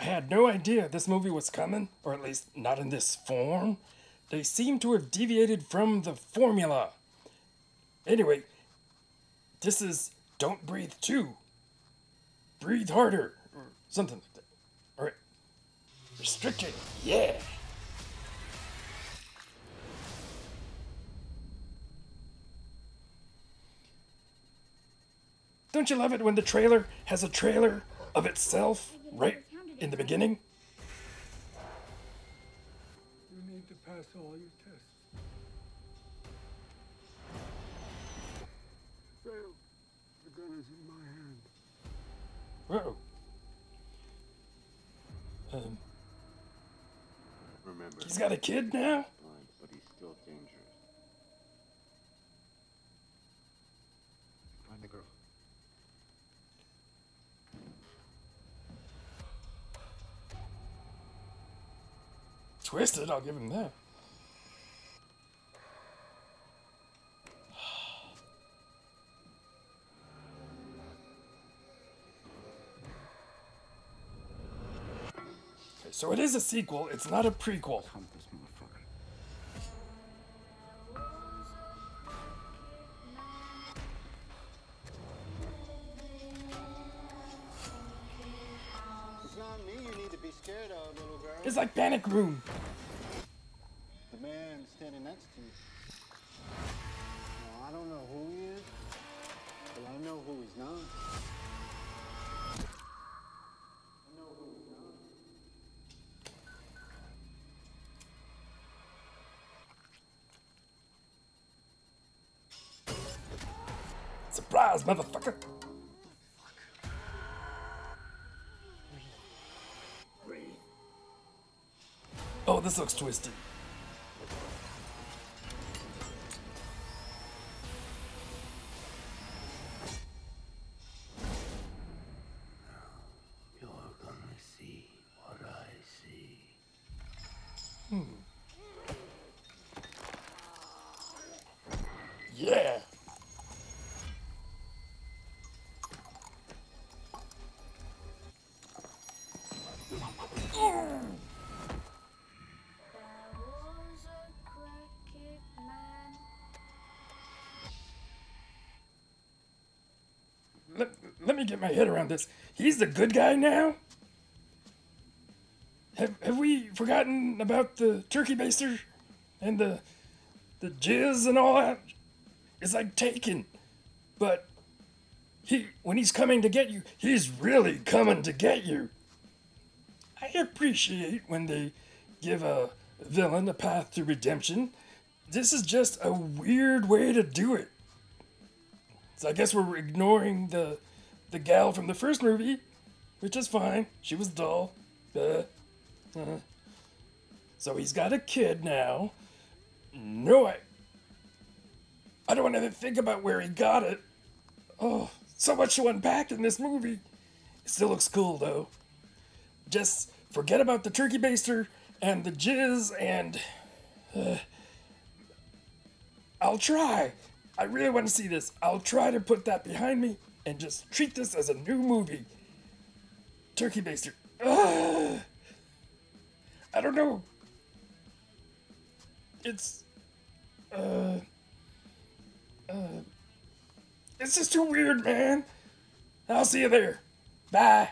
I had no idea this movie was coming, or at least not in this form. They seem to have deviated from the formula. Anyway, this is Don't Breathe 2. Breathe harder, or something like that. Alright. Restricted, yeah! Don't you love it when the trailer has a trailer of itself right in the beginning? You need to pass all your tests. Fail. The gun is in my hand. Whoa. Remember, he's got a kid now? But he's still dangerous. Find the girl. Twisted, I'll give him that. Okay, so it is a sequel, it's not a prequel. Hunt this motherfucker. It's not me you need to be scared of, little girl. It's like Panic Room. Man standing next to you. Now, I don't know who he is, but I know who he's not. I know who he's not. Surprise, motherfucker! Breathe. Oh, this looks twisted. Yeah. Ooh. Let me get my head around this. He's the good guy now? Have we forgotten about the turkey baster and the jizz and all that? It's like Taken, but when he's coming to get you, he's really coming to get you. I appreciate when they give a villain a path to redemption. This is just a weird way to do it. So I guess we're ignoring the gal from the first movie, which is fine. She was dull. So he's got a kid now. No way. I don't want to think about where he got it. Oh, so much to unpack in this movie. It still looks cool, though. Just forget about the turkey baster and the jizz and... I'll try. I really want to see this. I'll try to put that behind me and just treat this as a new movie. Turkey baster. I don't know. It's... it's just too weird, man. I'll see you there. Bye.